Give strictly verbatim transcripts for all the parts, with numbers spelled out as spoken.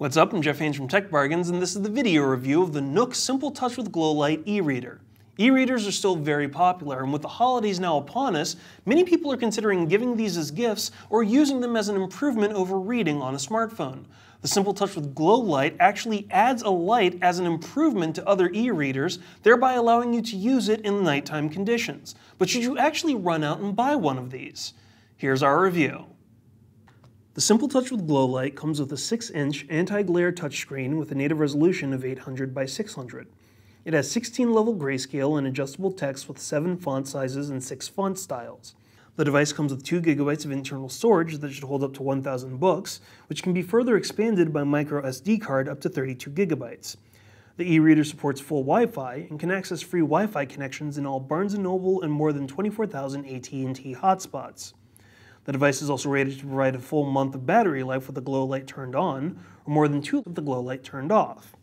What's up? I'm Jeff Haines from Tech Bargains, and this is the video review of the Nook Simple Touch with GlowLight e-reader. E-readers are still very popular, and with the holidays now upon us, many people are considering giving these as gifts or using them as an improvement over reading on a smartphone. The Simple Touch with GlowLight actually adds a light as an improvement to other e-readers, thereby allowing you to use it in nighttime conditions. But should you actually run out and buy one of these? Here's our review. The Simple Touch with GlowLight comes with a six inch anti-glare touchscreen with a native resolution of eight hundred by six hundred. It has sixteen level grayscale and adjustable text with seven font sizes and six font styles. The device comes with two gigabytes of internal storage that should hold up to one thousand books, which can be further expanded by microSD card up to thirty-two gigabytes. The e-reader supports full Wi-Fi and can access free Wi-Fi connections in all Barnes and Noble and more than twenty-four thousand A T and T hotspots. The device is also rated to provide a full month of battery life with the glow light turned on, or more than two with the glow light turned off.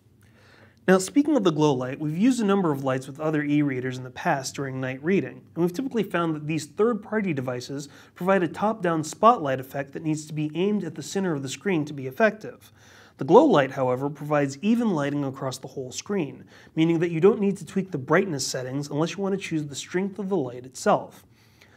Now, speaking of the glow light, we've used a number of lights with other e-readers in the past during night reading, and we've typically found that these third-party devices provide a top-down spotlight effect that needs to be aimed at the center of the screen to be effective. The glow light, however, provides even lighting across the whole screen, meaning that you don't need to tweak the brightness settings unless you want to choose the strength of the light itself.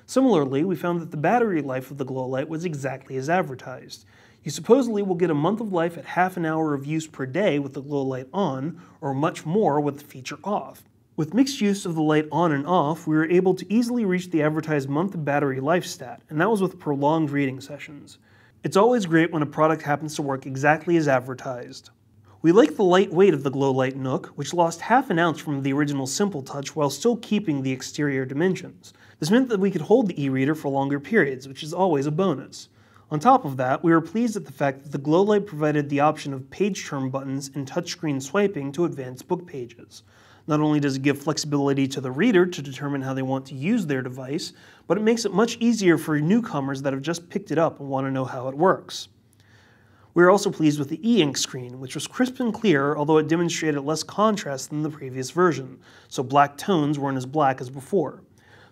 Similarly, we found that the battery life of the glow light was exactly as advertised. You supposedly will get a month of life at half an hour of use per day with the glow light on, or much more with the feature off. With mixed use of the light on and off, we were able to easily reach the advertised month of battery life stat, and that was with prolonged reading sessions. It's always great when a product happens to work exactly as advertised. We like the light weight of the GlowLight Nook, which lost half an ounce from the original Simple Touch while still keeping the exterior dimensions. This meant that we could hold the e-reader for longer periods, which is always a bonus. On top of that, we were pleased at the fact that the glow light provided the option of page turn buttons and touchscreen swiping to advance book pages. Not only does it give flexibility to the reader to determine how they want to use their device, but it makes it much easier for newcomers that have just picked it up and want to know how it works. We were also pleased with the E-Ink screen, which was crisp and clear, although it demonstrated less contrast than the previous version, so black tones weren't as black as before.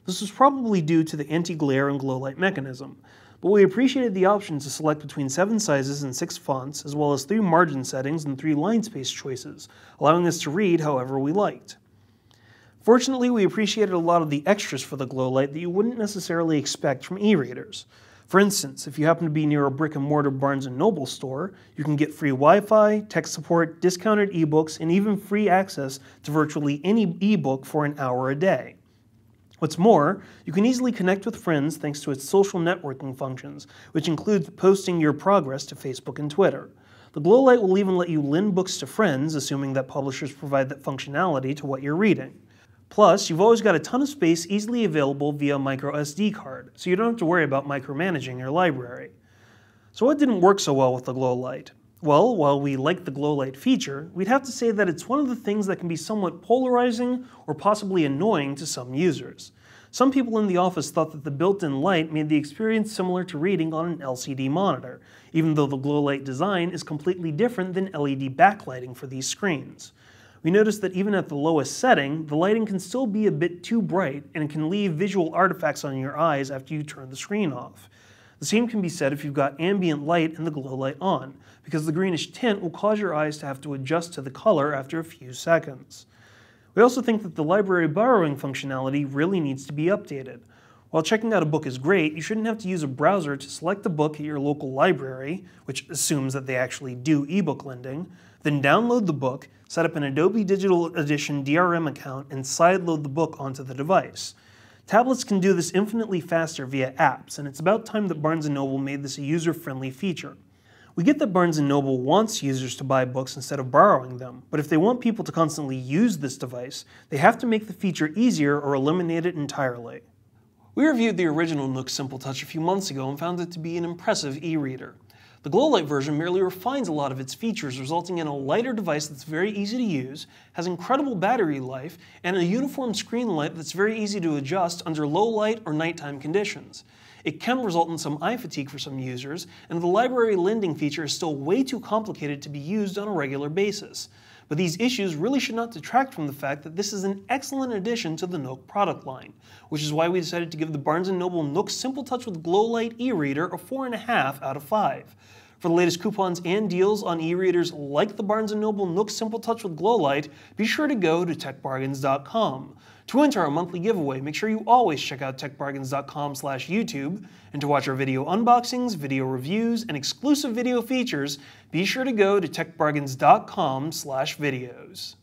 This was probably due to the anti-glare and glow light mechanism. But we appreciated the option to select between seven sizes and six fonts, as well as three margin settings and three line space choices, allowing us to read however we liked. Fortunately, we appreciated a lot of the extras for the glow light that you wouldn't necessarily expect from e-readers. For instance, if you happen to be near a brick and mortar Barnes and Noble store, you can get free Wi-Fi, tech support, discounted ebooks, and even free access to virtually any ebook for an hour a day. What's more, you can easily connect with friends thanks to its social networking functions, which includes posting your progress to Facebook and Twitter. The glow light will even let you lend books to friends, assuming that publishers provide that functionality to what you're reading. Plus, you've always got a ton of space easily available via microSD card, so you don't have to worry about micromanaging your library. So what didn't work so well with the glow light? Well, while we like the glow light feature, we'd have to say that it's one of the things that can be somewhat polarizing or possibly annoying to some users. Some people in the office thought that the built-in light made the experience similar to reading on an L C D monitor, even though the glow light design is completely different than L E D backlighting for these screens. We noticed that even at the lowest setting, the lighting can still be a bit too bright and can leave visual artifacts on your eyes after you turn the screen off. The same can be said if you've got ambient light and the glow light on, because the greenish tint will cause your eyes to have to adjust to the color after a few seconds. We also think that the library borrowing functionality really needs to be updated. While checking out a book is great, you shouldn't have to use a browser to select a book at your local library, which assumes that they actually do ebook lending, then download the book, set up an Adobe Digital Edition D R M account, and sideload the book onto the device. Tablets can do this infinitely faster via apps, and it's about time that Barnes and Noble made this a user-friendly feature. We get that Barnes and Noble wants users to buy books instead of borrowing them, but if they want people to constantly use this device, they have to make the feature easier or eliminate it entirely. We reviewed the original Nook Simple Touch a few months ago and found it to be an impressive e-reader. The GlowLight version merely refines a lot of its features, resulting in a lighter device that's very easy to use, has incredible battery life, and a uniform screen light that's very easy to adjust under low light or nighttime conditions. It can result in some eye fatigue for some users, and the library lending feature is still way too complicated to be used on a regular basis. But these issues really should not detract from the fact that this is an excellent addition to the Nook product line, which is why we decided to give the Barnes and Noble Nook Simple Touch with GlowLight e-reader a four and a half out of five. For the latest coupons and deals on e-readers like the Barnes and Noble Nook Simple Touch with GlowLight, be sure to go to tech bargains dot com. To enter our monthly giveaway, make sure you always check out tech bargains dot com slash YouTube. And to watch our video unboxings, video reviews, and exclusive video features, be sure to go to tech bargains dot com slash videos.